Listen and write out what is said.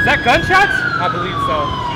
Is that gunshots? I believe so.